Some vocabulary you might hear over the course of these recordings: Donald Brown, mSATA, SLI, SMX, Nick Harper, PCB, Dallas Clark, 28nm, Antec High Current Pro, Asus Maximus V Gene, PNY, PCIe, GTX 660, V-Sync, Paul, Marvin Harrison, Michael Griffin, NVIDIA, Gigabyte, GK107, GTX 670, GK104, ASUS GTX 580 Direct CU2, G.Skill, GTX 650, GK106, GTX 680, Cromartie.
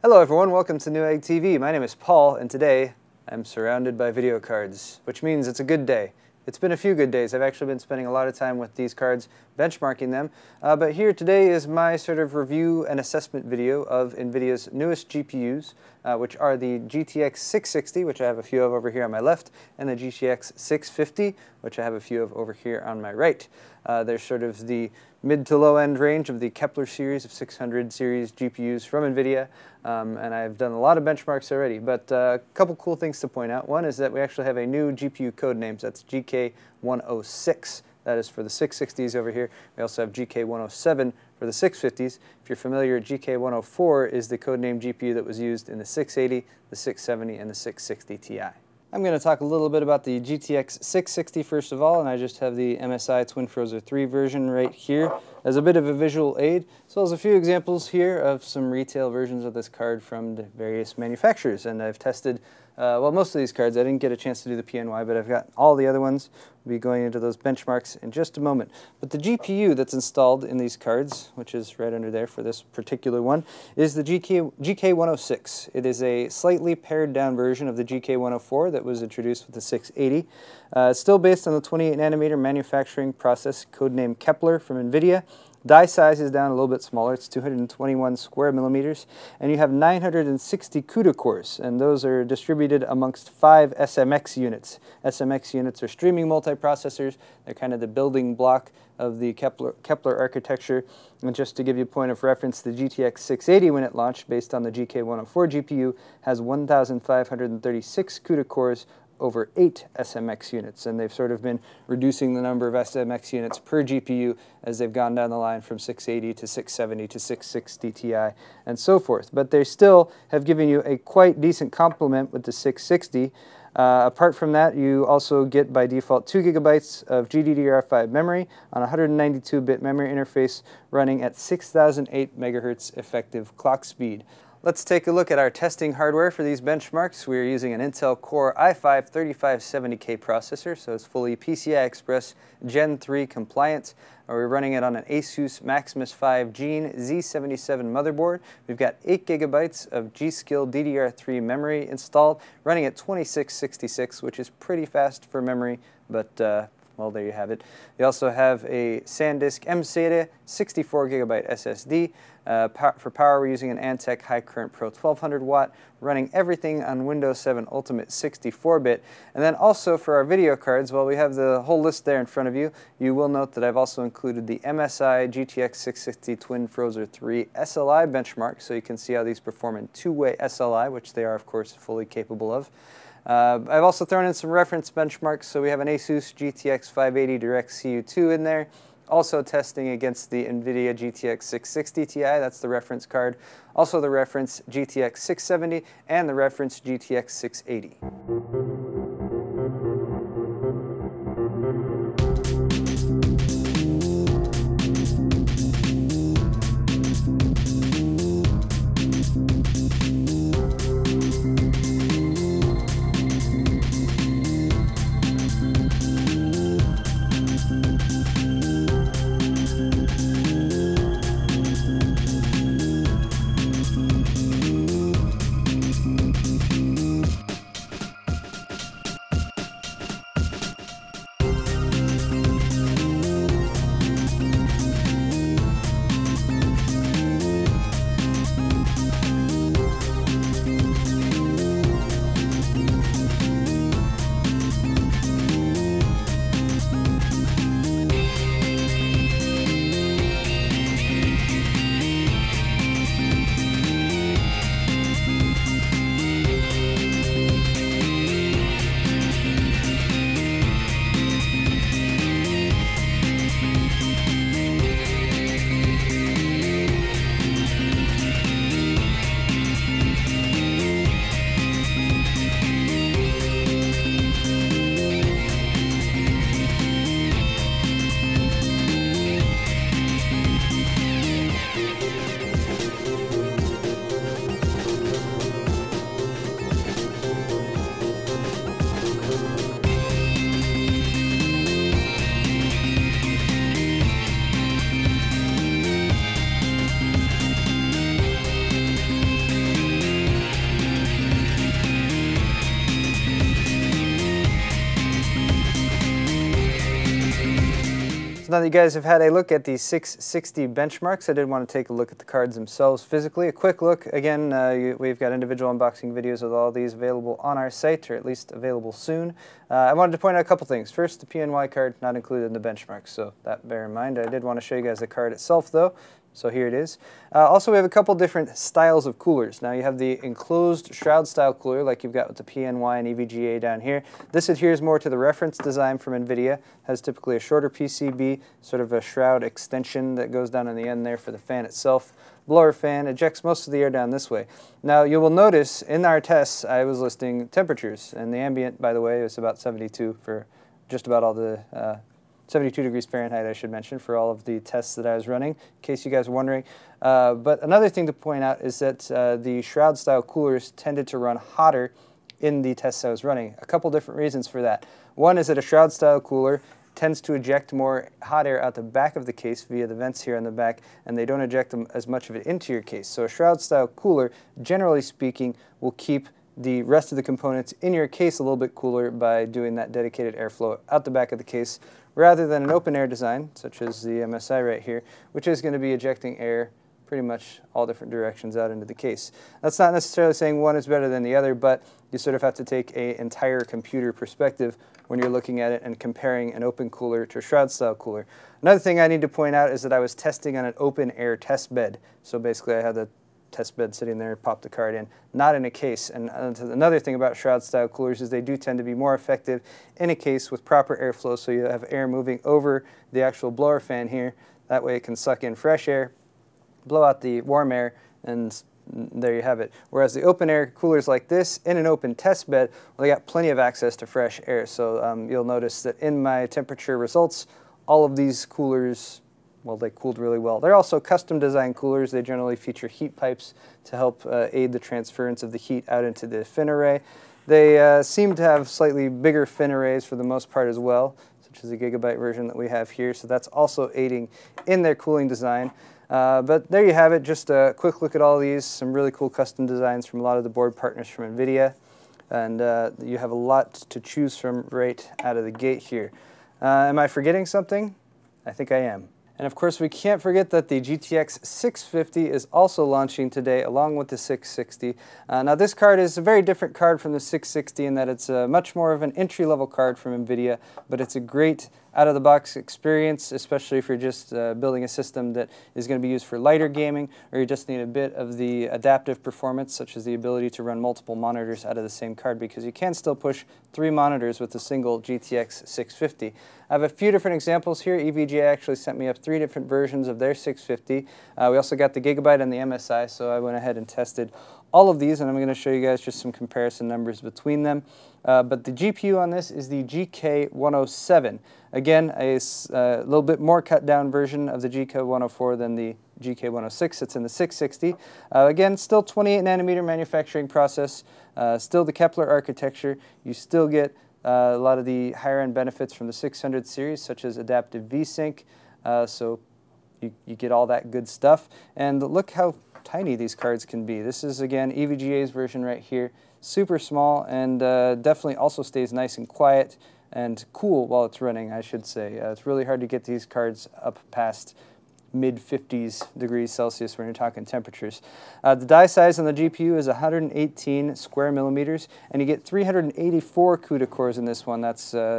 Hello everyone, welcome to Newegg TV. My name is Paul, and today I'm surrounded by video cards, which means it's a good day. It's been a few good days. I've actually been spending a lot of time with these cards, benchmarking them, but here today is my sort of review and assessment video of NVIDIA's newest GPUs, which are the GTX 660, which I have a few of over here on my left, and the GTX 650, which I have a few of over here on my right. They're sort of the mid to low end range of the Kepler series of 600 series GPUs from NVIDIA, and I've done a lot of benchmarks already, but a couple cool things to point out. One is that we actually have a new GPU code names. That's GK106. That is for the 660s over here. We also have GK107 for the 650s. If you're familiar, GK104 is the codename GPU that was used in the 680, the 670, and the 660 Ti. I'm going to talk a little bit about the GTX 660 first of all, and I just have the MSI Twin Frozr 3 version right here as a bit of a visual aid, as well as a few examples here of some retail versions of this card from the various manufacturers. And I've tested, well, most of these cards. I didn't get a chance to do the PNY, but I've got all the other ones. We'll be going into those benchmarks in just a moment. But the GPU that's installed in these cards, which is right under there for this particular one, is the GK106. It is a slightly pared down version of the GK104 that was introduced with the 680. It's still based on the 28 nanometer manufacturing process, codename Kepler from NVIDIA. Die size is down a little bit smaller. It's 221 square millimeters, and you have 960 CUDA cores, and those are distributed amongst 5 SMX units. SMX units are streaming multiprocessors. They're kind of the building block of the Kepler architecture. And just to give you a point of reference, the GTX 680, when it launched, based on the GK104 GPU, has 1,536 CUDA cores over 8 SMX units, and they've sort of been reducing the number of SMX units per GPU as they've gone down the line from 680 to 670 to 660 Ti and so forth. But they still have given you a quite decent complement with the 660. Apart from that, you also get by default 2 GB of GDDR5 memory on a 192-bit memory interface running at 6,008 megahertz effective clock speed. Let's take a look at our testing hardware for these benchmarks. We are using an Intel Core i5-3570K processor, so it's fully PCI Express Gen 3 compliant. We're running it on an Asus Maximus V Gene Z77 motherboard. We've got 8 GB of G.Skill DDR3 memory installed, running at 2666, which is pretty fast for memory, but well, there you have it. You also have a SanDisk mSATA 64 GB SSD. For power, we're using an Antec High Current Pro 1200 watt, running everything on Windows 7 Ultimate 64-bit. And then also for our video cards, well, we have the whole list there in front of you. You will note that I've also included the MSI GTX 660 Twin Frozr 3 SLI benchmark, so you can see how these perform in two-way SLI, which they are, of course, fully capable of. I've also thrown in some reference benchmarks, so we have an ASUS GTX 580 Direct CU2 in there, also testing against the NVIDIA GTX 660 Ti, that's the reference card, also the reference GTX 670 and the reference GTX 680. So now that you guys have had a look at the 660 benchmarks, I did want to take a look at the cards themselves physically. A quick look. Again, we've got individual unboxing videos with all these available on our site, or at least available soon. I wanted to point out a couple things. First, the PNY card not included in the benchmarks, so that bear in mind. I did want to show you guys the card itself, though. So here it is. Also, we have a couple different styles of coolers. Now you have the enclosed shroud style cooler like you've got with the PNY and EVGA down here. This adheres more to the reference design from NVIDIA, has typically a shorter PCB, sort of a shroud extension that goes down on the end there for the fan itself. Blower fan ejects most of the air down this way. Now you will notice in our tests I was listing temperatures, and the ambient, by the way, is about 72 for just about all the 72 degrees Fahrenheit, I should mention, for all of the tests that I was running, in case you guys are wondering. But another thing to point out is that the shroud-style coolers tended to run hotter in the tests I was running. A couple different reasons for that. One is that a shroud-style cooler tends to eject more hot air out the back of the case via the vents here on the back, and they don't eject them as much of it into your case. So a shroud-style cooler, generally speaking, will keep the rest of the components in your case a little bit cooler by doing that dedicated airflow out the back of the case, rather than an open air design, such as the MSI right here, which is going to be ejecting air pretty much all different directions out into the case. That's not necessarily saying one is better than the other, but you sort of have to take an entire computer perspective when you're looking at it and comparing an open cooler to a shroud style cooler. Another thing I need to point out is that I was testing on an open air test bed. So basically I had the test bed sitting there, pop the card in, not in a case. And another thing about shroud style coolers is they do tend to be more effective in a case with proper airflow, so you have air moving over the actual blower fan here. That way it can suck in fresh air, blow out the warm air, and there you have it. Whereas the open air coolers like this, in an open test bed, well, they got plenty of access to fresh air. So you'll notice that in my temperature results, all of these coolers, well, they cooled really well. They're also custom designed coolers. They generally feature heat pipes to help aid the transference of the heat out into the fin array. They seem to have slightly bigger fin arrays for the most part as well, such as the Gigabyte version that we have here. So that's also aiding in their cooling design. But there you have it, just a quick look at all these, some really cool custom designs from a lot of the board partners from NVIDIA. And you have a lot to choose from right out of the gate here. Am I forgetting something? I think I am. And of course, we can't forget that the GTX 650 is also launching today, along with the 660. Now, this card is a very different card from the 660 in that it's much more of an entry-level card from NVIDIA, but it's a great out-of-the-box experience, especially if you're just building a system that is going to be used for lighter gaming, or you just need a bit of the adaptive performance, such as the ability to run multiple monitors out of the same card, because you can still push 3 monitors with a single GTX 650. I have a few different examples here. EVGA actually sent me up 3 different versions of their 650. We also got the Gigabyte and the MSI, so I went ahead and tested all of these, and I'm going to show you guys just some comparison numbers between them. But the GPU on this is the GK107. Again, a little bit more cut down version of the GK104 than the GK106. It's in the 660. Again, still 28 nanometer manufacturing process, still the Kepler architecture. You still get a lot of the higher end benefits from the 600 series, such as adaptive V-Sync. So you get all that good stuff. And look how tiny these cards can be. This is, again, EVGA's version right here. Super small, and definitely also stays nice and quiet and cool while it's running, I should say. It's really hard to get these cards up past mid-50s degrees Celsius when you're talking temperatures. The die size on the GPU is 118 square millimeters, and you get 384 CUDA cores in this one. That's so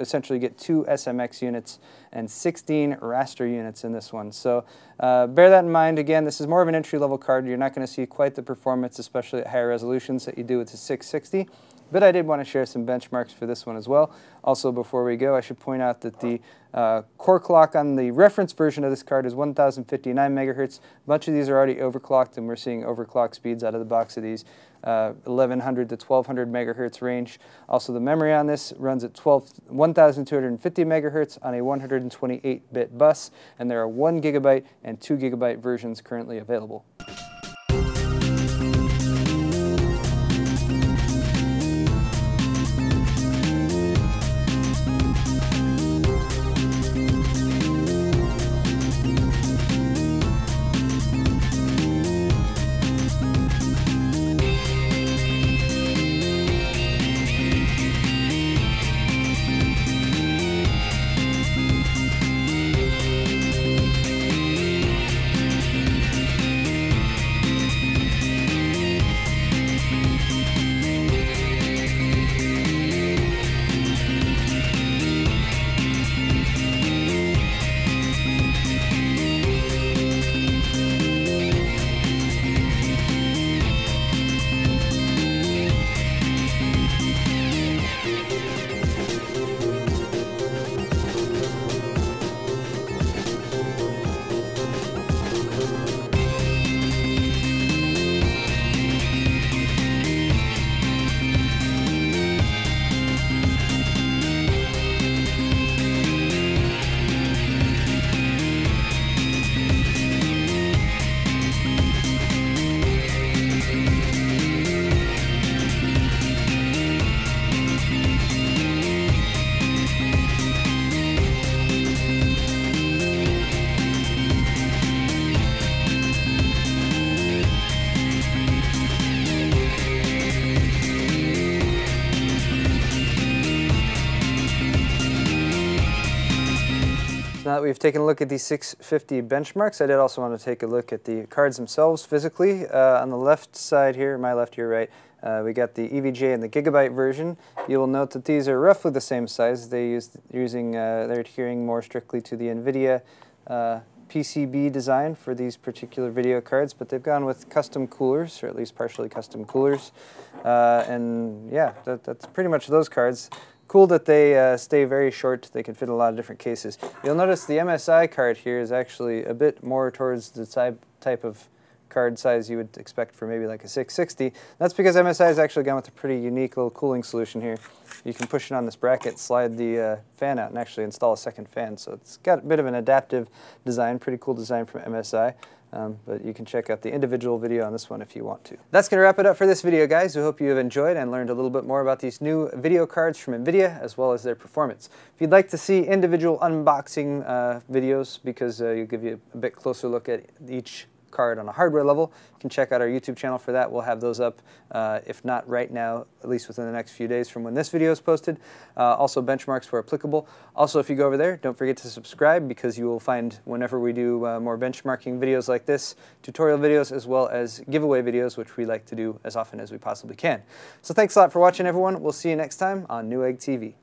essentially you get 2 SMX units and 16 raster units in this one. So bear that in mind. Again, this is more of an entry-level card. You're not going to see quite the performance, especially at higher resolutions, that you do with the 660. But I did want to share some benchmarks for this one as well. Also, before we go, I should point out that the core clock on the reference version of this card is 1059 megahertz. A bunch of these are already overclocked, and we're seeing overclock speeds out of the box of these 1100 to 1200 megahertz range. Also, the memory on this runs at 1250 megahertz on a 128-bit bus, and there are 1 gigabyte and 2 gigabyte versions currently available. that we've taken a look at the 650 benchmarks, I did also want to take a look at the cards themselves physically. On the left side here, my left, your right, we got the EVGA and the Gigabyte version. You will note that these are roughly the same size. They're adhering more strictly to the NVIDIA PCB design for these particular video cards, but they've gone with custom coolers, or at least partially custom coolers. And yeah, that's pretty much those cards. Cool that they stay very short, they can fit a lot of different cases. You'll notice the MSI card here is actually a bit more towards the type of card size you would expect for maybe like a 660. That's because MSI has actually gone with a pretty unique little cooling solution here. You can push it on this bracket, slide the fan out, and actually install a second fan. So it's got a bit of an adaptive design, pretty cool design from MSI. But you can check out the individual video on this one if you want to. That's going to wrap it up for this video, guys. We hope you have enjoyed and learned a little bit more about these new video cards from NVIDIA, as well as their performance. If you'd like to see individual unboxing videos, because it'll give you a bit closer look at each card on a hardware level, you can check out our YouTube channel for that. We'll have those up, if not right now, at least within the next few days from when this video is posted. Also benchmarks where applicable. Also, if you go over there, don't forget to subscribe, because you will find whenever we do more benchmarking videos like this, tutorial videos, as well as giveaway videos, which we like to do as often as we possibly can. So thanks a lot for watching, everyone. We'll see you next time on Newegg TV.